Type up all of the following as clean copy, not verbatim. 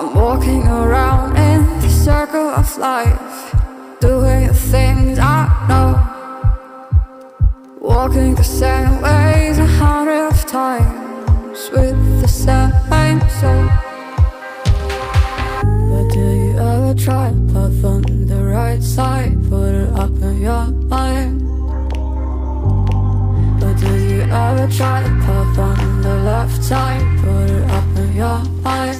I'm walking around in the circle of life, doing the things I know, walking the same ways 100 times with the same soul. But do you ever try love on the right side, put it up in your mind? But do you ever try love on the left side, put it up in your mind?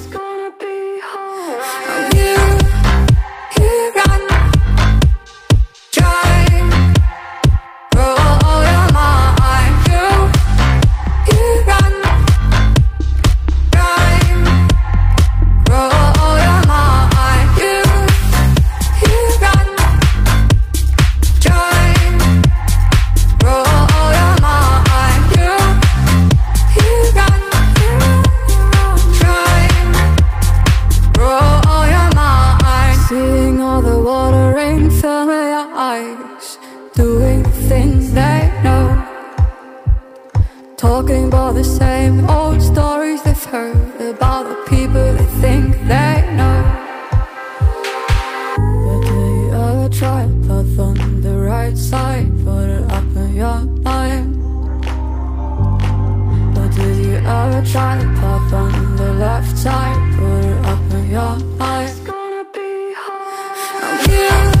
Doing things they know, talking about the same old stories they've heard about the people they think they know. But do you ever try love on the right side, put it up in your mind? But do you ever try love on the left side, put it up in your mind? It's gonna be hard. Here I am.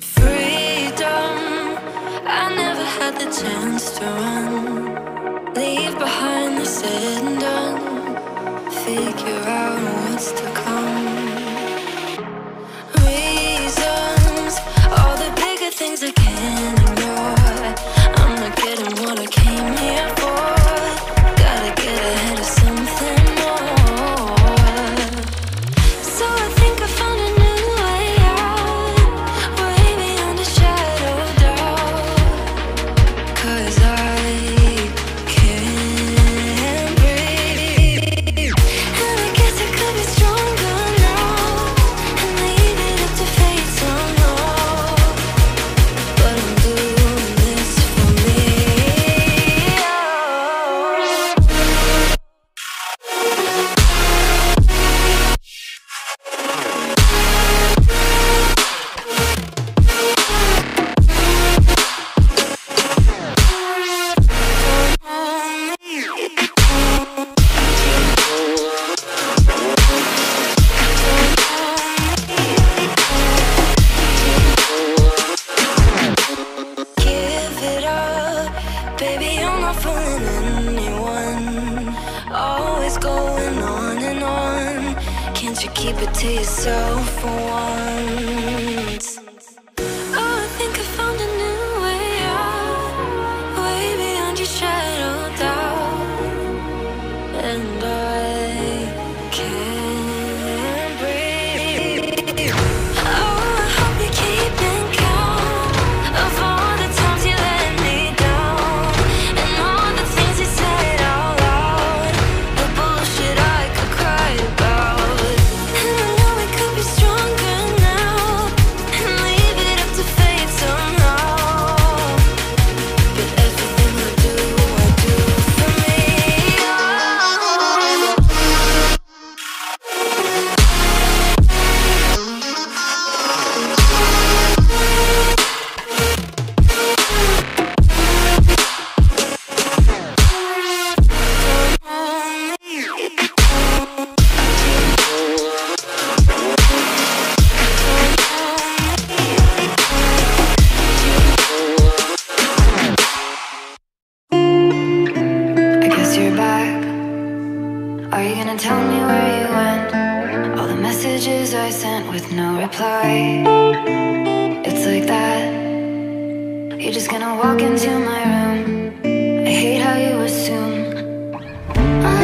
Freedom, I never had the chance to run. Leave behind the said and done. Figure out what's to come. Reasons, all the bigger things I can ignore. I'm not getting what I came here for. Gotta get ahead of something.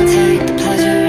Take the pleasure.